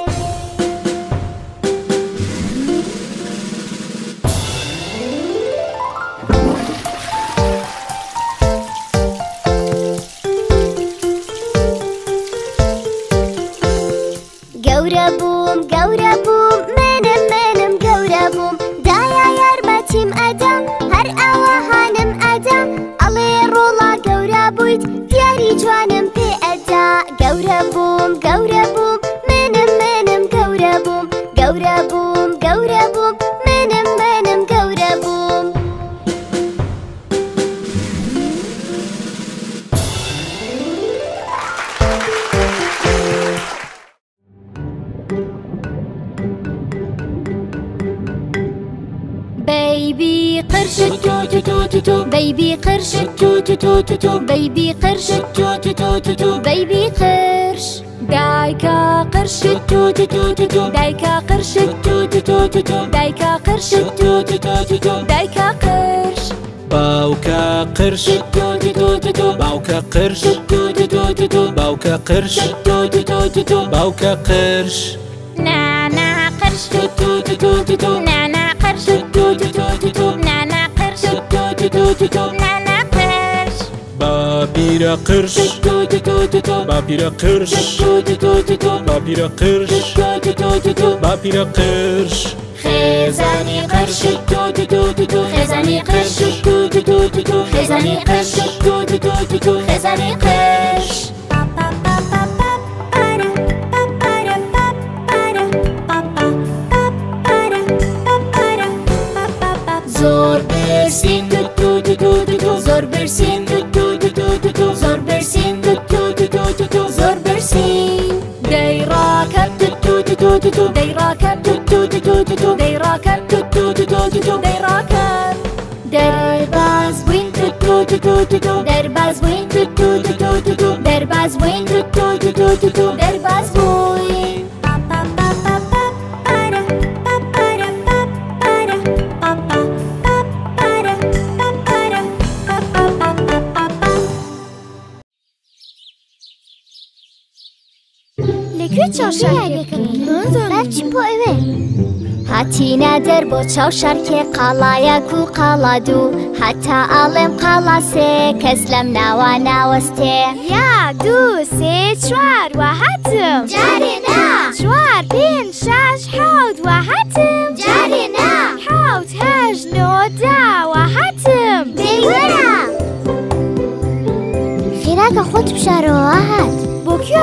بيبي قرش تو تو تو تو تو بيبي قرش تو تو تو تو تو بيبي قرش دايكا قرش تو تو تو تو تو دايكا قرش تو تو تو تو تو دايكا قرش تو تو تو تو دايكا قرش باوكا قرش تو تو تو تو باوكا قرش تو تو تو تو باوكا قرش تو تو تو تو باوكا قرش نانا قرش تو تو تو تو نانا قرش تو تو تو تو نانا قرش نانا قرش پیرا قرش با پیرا قرش با پیرا قرش با پیرا قرش خزانی قرش خزانی قرش خزانی قرش خزانی قرش زور برسین زور برسین زور برسین زور برسین دی راکب دی راکب دی راکب دی راکب در باز بوین در باز بوین در باز بوین در باز بوین هاتینا در بۆ چاو شەرکێ قاڵایەک و قاڵا دوو هەتا ئاڵێم قاڵا سێ کەس لەم ناوە ناوەستێ یا دوو سێ چوار وەهەتم جارێ نا چوار پێنج شەش حەوت وەهەتم جارێ نا حەوت هەشت نۆ دا وەهەتم دەیوەرە خێراکە خۆت بشارەوە هات بۆ کێ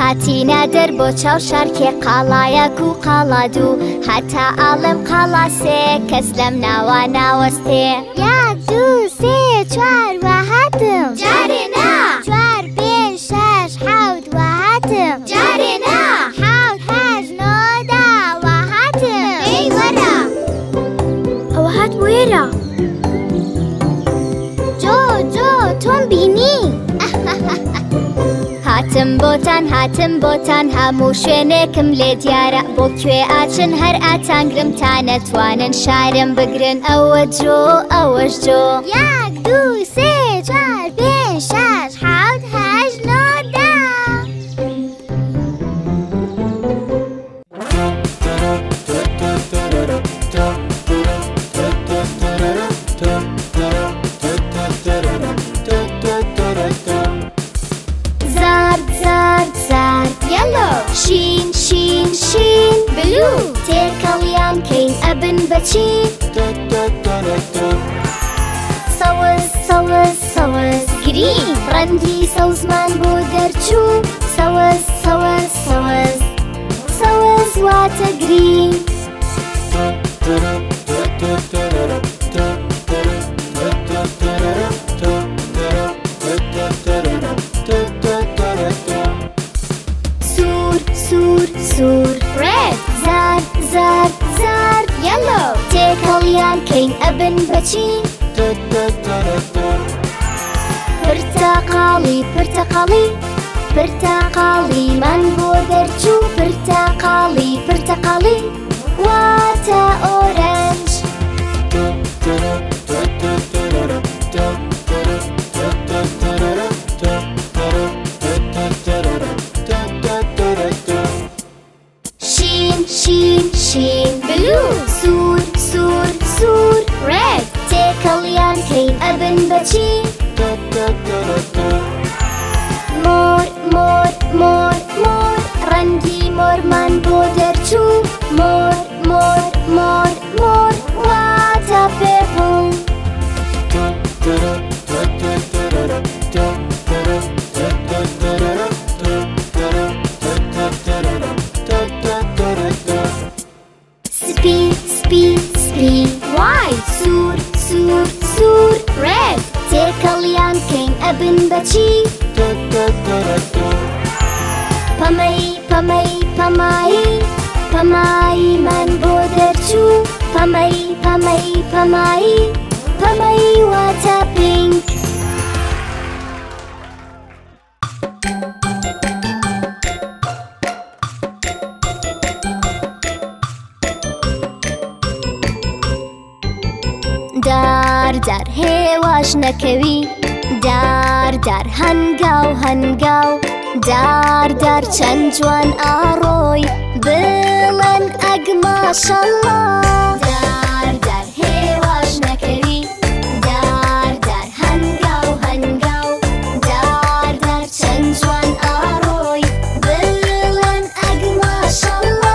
هاتینا در بۆ چاو شەرکێ قاڵایەک و قاڵا دوو هەتا ئاڵێم قاڵا سێ کەس لەم ناوە ناوەستێ یەک دوو سێ چوار وەهەتم جارێ نا چوار پێنج شەش حەوت وەهەتم جارێ نا حەوت هەشت نۆ دا وەهەتم دەی وەرە ئەوە هات بۆ ئێرە جۆ جۆ تۆم بینی هاتم بۆتان هاتم بۆتان هەموو شوێنێکم لێ دیارە بۆ کوێ ئاچن هەر ئاتانگرم تا نەتوانن شارم بگرن ئەوە جۆ ئەوەش جۆ یەک دوو سێ چوار پێنج شەش حەوت هەشت نۆ دا شین شین شین بلو تێکەڵیان کەین ئەبن بەچین سەوز سەوز سەوز گرین ڕەنگی سەوزمان بۆ دەرچوو سەوز سەوز سەوز سەوز واتە گرین سور red زرد زرد زرد yellow تێکەڵیان کەین ئەبن بەچین پرتەقاڵی پرتەقاڵی پرتەقاڵیمان بۆ دەرچوو پرتەقاڵی پرتەقاڵی واتە ئۆرەنج شین شین بلو سور سور سور red تێکەڵیان کەین ئەبن بەچین مۆر مۆر مۆر مۆر ڕەنگی مۆرمان بۆ دەرچوو مۆر مۆر مۆر مۆر واتە پێپڵ سپی سپی سپی وای سور سور سور red تێکەڵیان کەین ئەبن بەچی پەمەی پەمەی پەمایی پەماییمان بۆ دەرچوو پەمەی پەمەی پەمایی پەمەی واتە پینک باش نکوی دار دار هنگاو هنگاو دار دار چند جوان آروی بلن اگ ماشالله دار دار هیواش نکوی دار دار هنگاو هنگاو دار دار چند جوان آروی بلن اگ ماشالله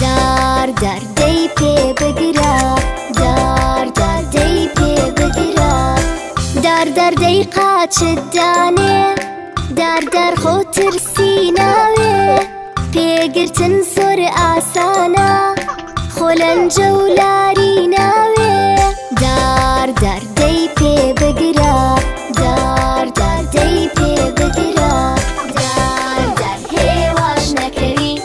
دار دار دی پی بگرا دار دار دی پی بگرا دار دار دی قاچ دانه دار دار خوتر سیناوه پیگرتن زور آسانا خولن جولاری ناوه دار دار دی پی بگرا دار دار دی پی بگرا دار دار هیواش نکوی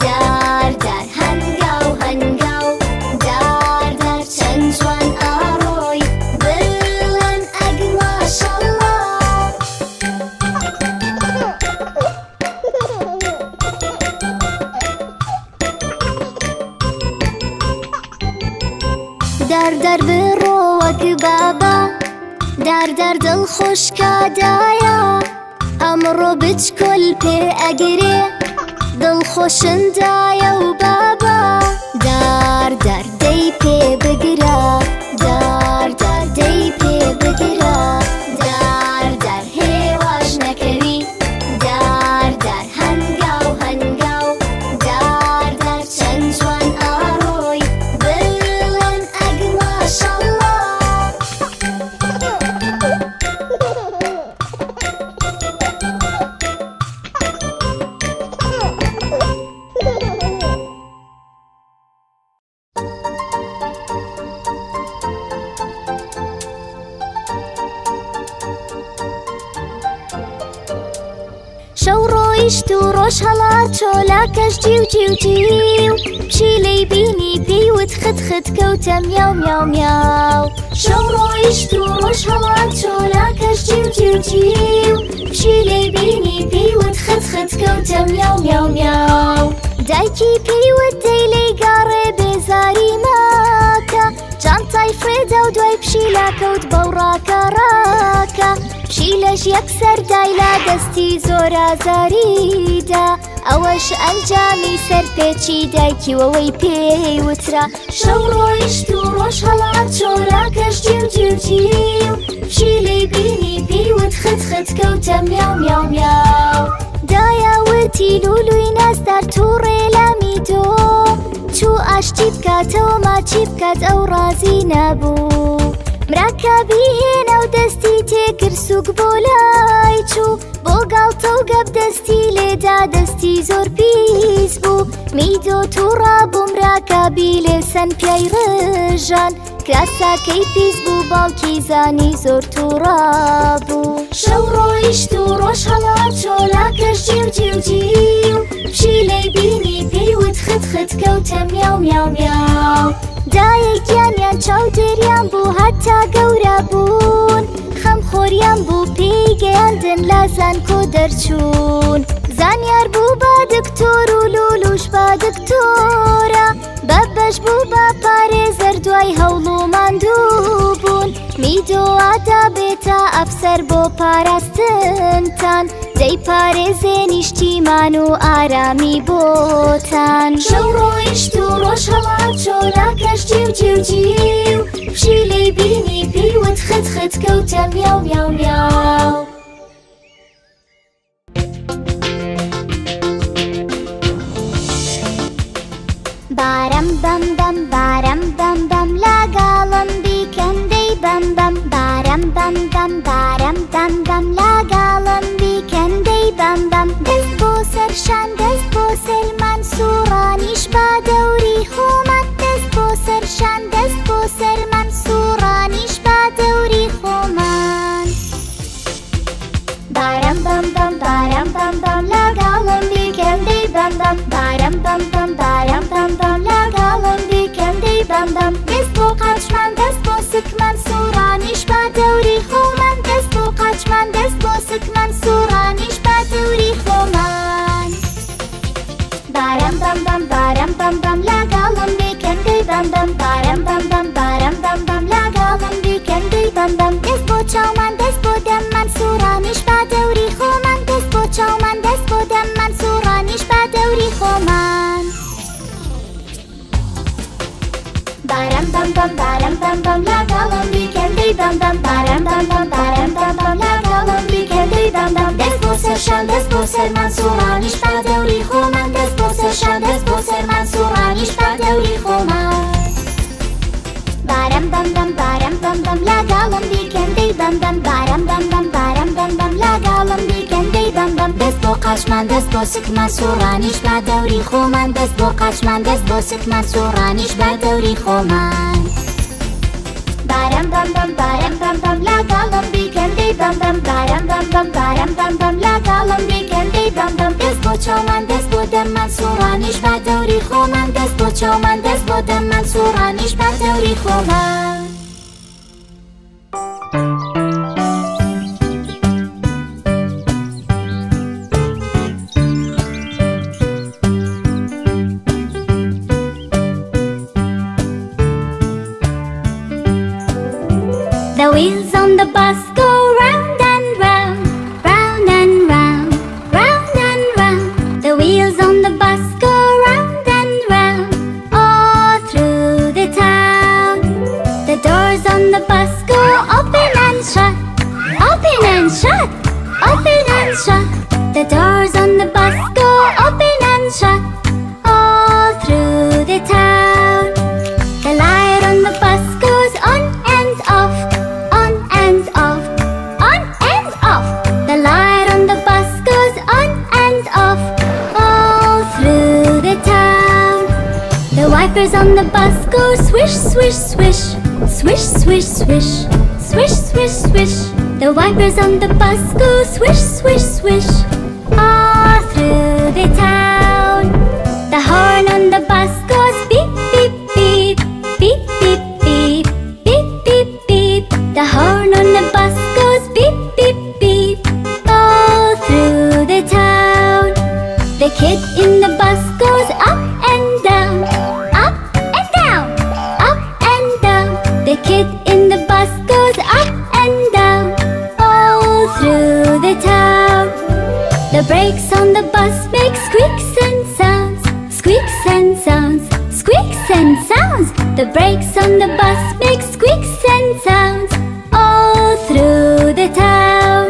دار دار هنگاو هنگاو دار دار چند جوان آروی بلن اگ ماشالله دار دار برو وک بابا دار دار دل خوش کدایا امرو بچ کل پی اگری دل خوشن دایا و بابا دار دار دی پی بگرا دار دار دی پی بگرا دار دار هیواش نکوی دار دار هنگاو هنگاو دار دار چند جوان آروی بلن اگ ماشالله شو ڕۆیشت و ڕۆژ هەڵات چۆلاکەش جیو جیو جیو پشی لێی بینی پێیوت خت خت کەوتە میاو میاو میاو شەو ڕۆیشت و ڕۆژ هەڵات چۆلاکەش جیو جیو جیو پشی لێی بینی پێیوت خت خت کەوتە میاو میاو میاو دایکی پێیوت دەی لێی گاڕێ بێزاری ماکە جانتای فرێدە و دوای پشیلا کەوت بەو ڕاکە ڕاکە پشیلەش یەکسەر دایلا دەستی زۆر ئازاریدا ئەوەش ئەنجامی سەرپێچی دایکی وەوەی پێی وترا شەو ڕۆیشت و ڕۆژ هەڵات چۆلاکەش جیو جیو جیو پشیلەی بینی پێیوت خت خت کەوتە میاو میاو میاو دایا وتی لولوی نازدار تووڕێ لامی دۆ چوو ئاشتی بکاتەوە ماچی بکات ئەو ڕازی نەبوو مراکە بیهێنە و دەستی تێکرد سووک بۆ لای چوو بۆ گاڵتە و گەپ دەستی لێدا دەستی زۆر پیس بوو میدۆ تووڕا بۆ مراکە بی لێ سەن پیای ڕژان کراساکەی پیس بوو باڵکی زانی زۆر تووڕا بوو شەو ڕۆیشت و ڕۆژ هەڵات چۆلاکەش جیو جیو جیو پشیلەی بینی پێیوت خت خت کەوتە میاو میاو میاو دایەکیانیان چاودێریان بوو هەتا گەورە بوون خەمخۆریان بوو پێی گەیاندن لە زانکۆ دەرچوون زانیار بوو بە دکتۆر و لولوش بە دکتۆرە بەبەش بوو بە پارێزەر دوای هەوڵ و ماندوو بوون میدۆ ئادابێتە ئەفسەر بۆ پاراستنتان دەی پارێزێ نیشتیمان و ئارامی بۆتان شەو ڕۆیشت و ڕۆژ هەڵات چۆلاکەش جیو جیو جیو پشیلەی بینی پێیوت خت خت کەوتە میاو میاو میاو بارم بم بم بارم بم بم لاگاڵم بیکەندەی بم بم بارم بم بم بارم بم بم لاگاڵم بیکەندەی بم بم دەست بۆ سەرشان دەست بۆ سلمان سوڕانیش با دەوری خۆمان دەست بۆ سەرشان دەست بۆ سلمان سوڕانیش با دەوری خۆمان بارم بم بم بارم بم بم لاگاڵم بیکەندەی بم بم بارم بم بم بارم بم بم لاگاڵم بیکەندەی بم بم دەست بۆ قاچمان دەست بۆ سکمان سوڕانیش با دەوری خۆمان دەست بۆ قاچمان دەست بۆ سکمان سوڕانیش با دەوری خۆمان بارم بم بم بارم بم بم لاگاڵم بیکەندەی بم بم بارم بم بم بارم بم بم لاگاڵم بیکەندەی بم بم دەست بۆ چاو من دست بودم من سورانیش با دوری خو من دست بود چاو من دست بودم من سورانیش با دوری خو من بارم بم بم بارم بم بم لا گالم بیکن دی بم بم بارم بم بم بارم بم بم لا گالم بیکن دی بم بم دست بوسر شان دست بوسر من سورانیش با دوری خو من دست بوسر شان دست بوسر من سورانیش با دوری خو من بارم بم بم بارم بم بم لا گالم بیکن دی بم بم بارم بم بم بارم بم بم لا گالم بیکن دی بم بم دست بو قاش من دست بو سک من سورانیش با دوری خو من دست بو قاش من دست بو سک من سورانیش با دوری خو من بارم بم بم بارم بم بم لا گالم بیکن دی بم بم بارم بم بم بارم بم بم لا گالم بیکن دی بم بم دست بو چاو من دست بو دم من سورانیش با دوری خو من دست بو چاو من دست بو دم من سورانیش با دوری خو من The wheels on the bus go round and round, round and round, round and round. The wheels on the bus go round and round, all through the town. The doors on the bus go open and shut, open and shut, open and shut. The doors on the bus go open and shut, all through the town. The light on the bus goes on and off. Wipers on the bus go swish, swish, swish, swish, swish, swish, swish, swish, swish. The wipers on the bus go swish, swish, swish, all through the town. The horn on the bus goes beep, beep, beep, beep, beep, beep, beep, beep, beep. The horn on the bus goes beep, beep, beep, all through the town. The kid in the bus goes up and down. The kid in the bus goes up and down, all through the town. The brakes on the bus make squeaks and sounds, squeaks and sounds, squeaks and sounds. The brakes on the bus make squeaks and sounds, all through the town.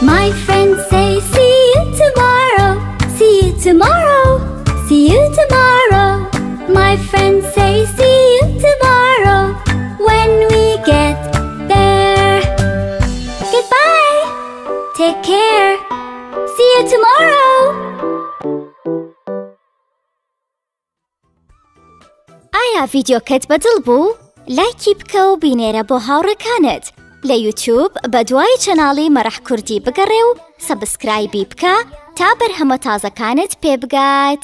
My friends say, see you tomorrow, see you tomorrow, see you tomorrow. My friends say, see you tomorrow. When we get there, goodbye, take care, see you tomorrow. آیا ویدیو کت بدل بو؟ لایکی بکە و بینێرە بۆ هاوڕەکانت لە یوتیوب بە دوای چەناڵی مەرەح کوردی بگەڕێ و سەبسکرایبی بکە تا بەرهەمە تازەکانت پێ بگات.